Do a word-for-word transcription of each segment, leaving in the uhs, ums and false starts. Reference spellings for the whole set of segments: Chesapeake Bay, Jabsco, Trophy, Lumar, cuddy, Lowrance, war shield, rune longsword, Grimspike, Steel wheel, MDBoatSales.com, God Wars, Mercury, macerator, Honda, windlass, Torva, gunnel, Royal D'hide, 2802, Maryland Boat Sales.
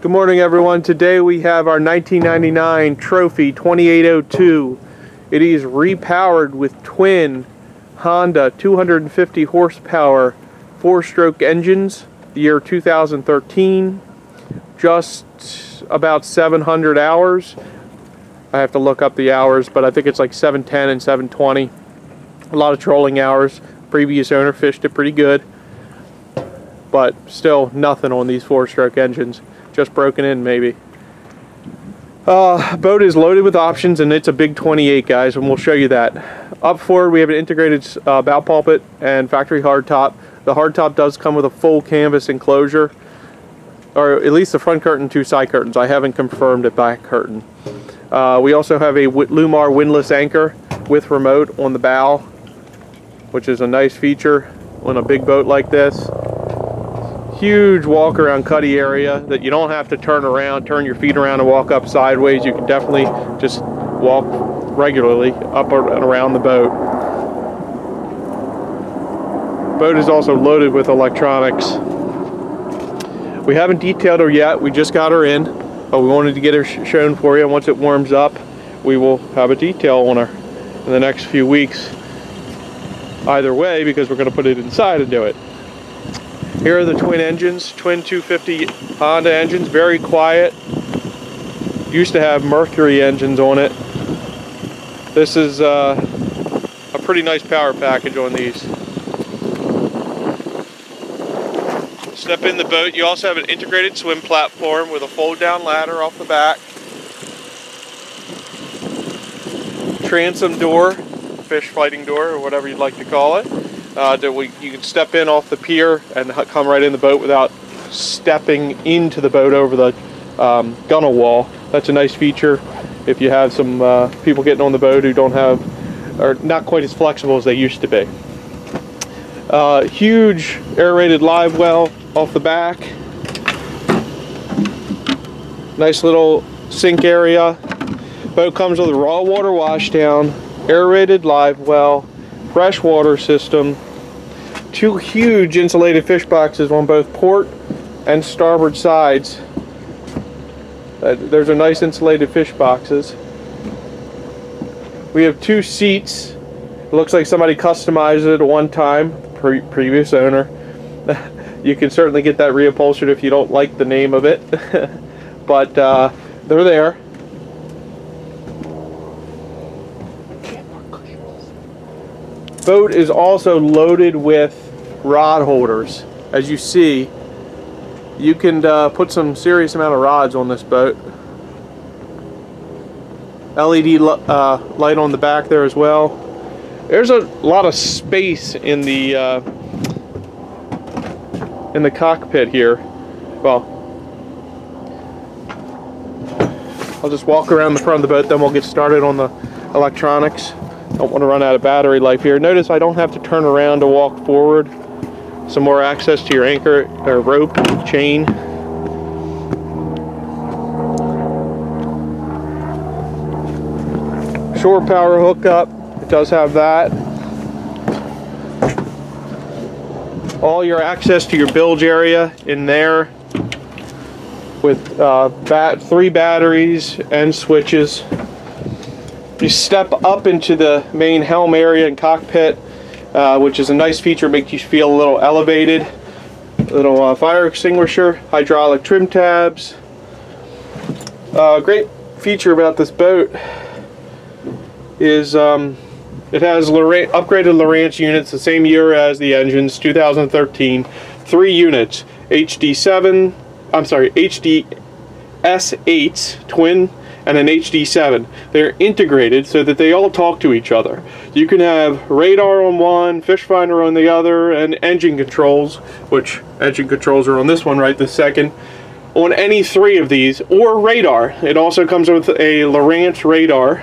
Good morning, everyone. Today we have our nineteen ninety-nine Trophy twenty-eight oh two. It is repowered with twin Honda two hundred fifty horsepower four-stroke engines, the year two thousand thirteen, just about seven hundred hours. I have to look up the hours, but I think it's like seven ten and seven twenty. A lot of trolling hours. Previous owner fished it pretty good, but still nothing on these four-stroke engines. Just broken in, maybe. Uh, boat is loaded with options, and it's a big twenty-eight, guys, and we'll show you that. Up forward, we have an integrated uh, bow pulpit and factory hardtop. The hardtop does come with a full canvas enclosure, or at least the front curtain, two side curtains. I haven't confirmed a back curtain. Uh, we also have a Lumar windlass anchor with remote on the bow, which is a nice feature on a big boat like this. Huge walk around cuddy area that you don't have to turn around, turn your feet around and walk up sideways. You can definitely just walk regularly up and around the boat. Boat is also loaded with electronics. We haven't detailed her yet. We just got her in, but we wanted to get her sh shown for you. Once it warms up, we will have a detail on her in the next few weeks either way, because we're going to put it inside and do it. Here are the twin engines, twin two fifty Honda engines, very quiet. Used to have Mercury engines on it. This is uh, a pretty nice power package on these. Step in the boat, you also have an integrated swim platform with a fold-down ladder off the back. Transom door, fish fighting door, or whatever you'd like to call it. Uh, that we, you can step in off the pier and come right in the boat without stepping into the boat over the um, gunnel wall. That's a nice feature if you have some uh, people getting on the boat who don't have, or not quite as flexible as they used to be. Uh, huge aerated live well off the back. Nice little sink area. Boat comes with a raw water washdown, aerated live well, fresh water system. Two huge insulated fish boxes on both port and starboard sides. Uh, there's a nice insulated fish boxes. We have two seats. It looks like somebody customized it at one time, pre previous owner. You can certainly get that reupholstered if you don't like the name of it. But uh, they're there. Boat is also loaded with rod holders. As you see, you can uh, put some serious amount of rods on this boat. L E D uh, light on the back there as well. There's a lot of space in the uh, in the cockpit here. Well, I'll just walk around the front of the boat, then we'll get started on the electronics. Don't want to run out of battery life here. Notice I don't have to turn around to walk forward. Some more access to your anchor or rope chain. Shore power hookup. It does have that. All your access to your bilge area in there with uh, bat three batteries and switches. You step up into the main helm area and cockpit, uh, which is a nice feature, makes you feel a little elevated. A little uh, fire extinguisher, hydraulic trim tabs. Uh, great feature about this boat is um, it has Lowrance, upgraded Lowrance units, the same year as the engines, two thousand thirteen. Three units, H D seven, I'm sorry, H D S eights, twin, and an H D seven. They're integrated so that they all talk to each other. You can have radar on one, fish finder on the other, and engine controls, which engine controls are on this one right this second, on any three of these, or radar. It also comes with a Lowrance radar,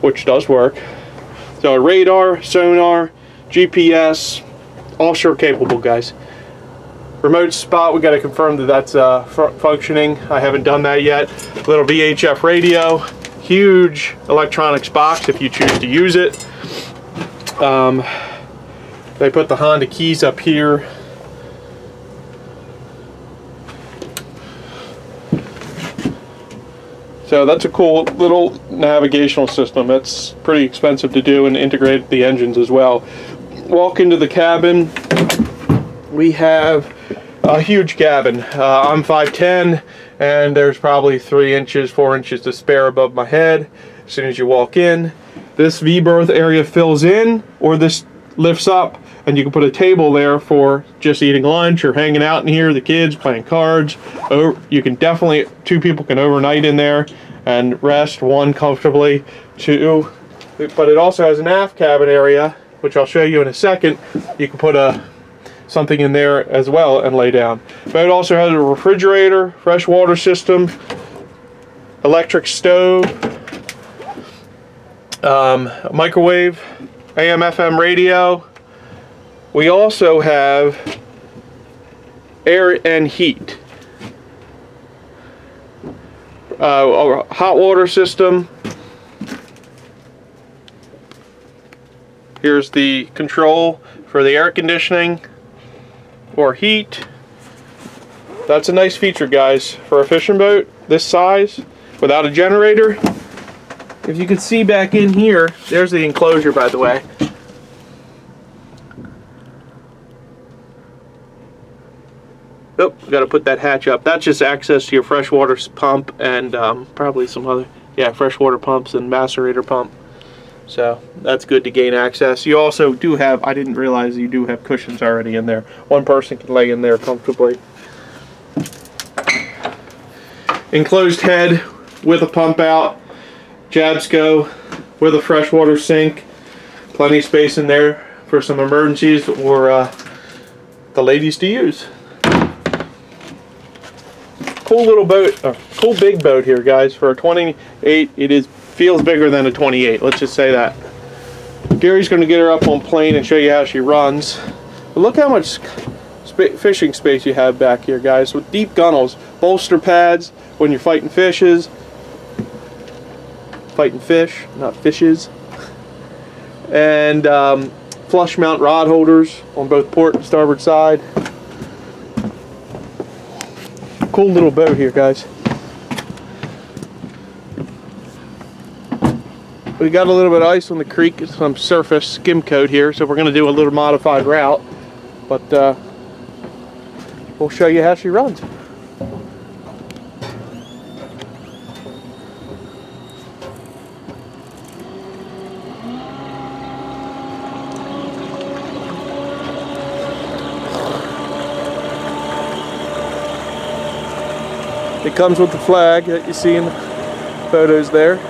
which does work. So a radar, sonar, G P S, offshore capable, guys. Remote spot, we got to confirm that that's uh, functioning. I haven't done that yet. Little V H F radio, huge electronics box if you choose to use it. Um, they put the Honda keys up here. So that's a cool little navigational system. That's pretty expensive to do and integrate the engines as well. Walk into the cabin. We have a huge cabin. Uh, I'm five ten and there's probably three inches, four inches to spare above my head as soon as you walk in. This V-berth area fills in, or this lifts up, and you can put a table there for just eating lunch or hanging out in here, the kids playing cards. Oh, you can definitely, two people can overnight in there and rest, one comfortably, two. But it also has an aft cabin area, which I'll show you in a second. You can put a something in there as well and lay down. But it also has a refrigerator, fresh water system, electric stove, um, microwave, A M F M radio. We also have air and heat, uh, a hot water system. Here's the control for the air conditioning or heat. That's a nice feature, guys, for a fishing boat this size without a generator. If you can see back in here, there's the enclosure, by the way. Oh, got to put that hatch up. That's just access to your freshwater pump and um, probably some other, yeah, freshwater pumps and macerator pump. So that's good to gain access. You also do have, I didn't realize you do have cushions already in there. One person can lay in there comfortably. Enclosed head with a pump out. Jabsco with a freshwater sink. Plenty of space in there for some emergencies or uh, the ladies to use. Cool little boat, uh, cool big boat here, guys. For a twenty-eight, it is feels bigger than a twenty-eight. Let's just say that. Gary's going to get her up on plane and show you how she runs. But look how much sp fishing space you have back here, guys. With deep gunnels, bolster pads when you're fighting fishes, fighting fish, not fishes, and um, flush mount rod holders on both port and starboard side. Cool little boat here, guys. We got a little bit of ice on the creek, some surface skim coat here, so we're going to do a little modified route, but uh, we'll show you how she runs. It comes with the flag that you see in the photos there.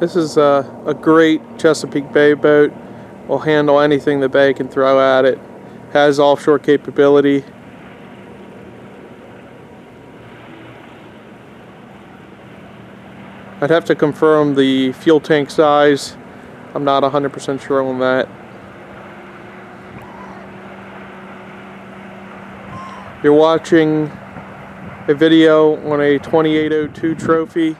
This is a, a great Chesapeake Bay boat. Will handle anything the bay can throw at it. Has offshore capability. I'd have to confirm the fuel tank size. I'm not one hundred percent sure on that. You're watching a video on a twenty-eight oh two Trophy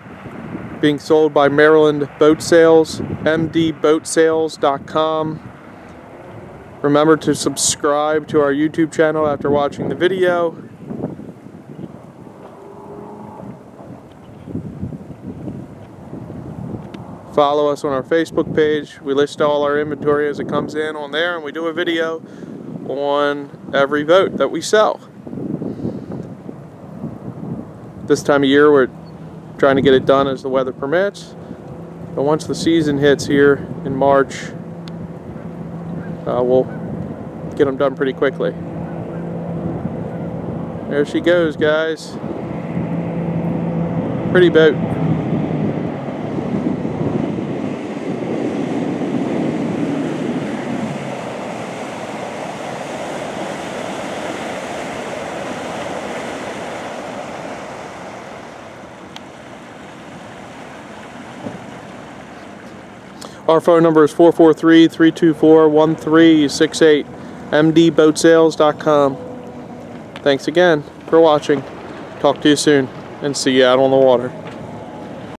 being sold by Maryland Boat Sales, M D boat sales dot com. Remember to subscribe to our YouTube channel after watching the video. Follow us on our Facebook page. We list all our inventory as it comes in on there, and we do a video on every boat that we sell. This time of year we're trying to get it done as the weather permits, but once the season hits here in March, uh, we'll get them done pretty quickly. There she goes, guys. Pretty boat. Our phone number is four four three, three two four, one three six eight, M D Boat Sales dot com. Thanks again for watching. Talk to you soon, and see you out on the water.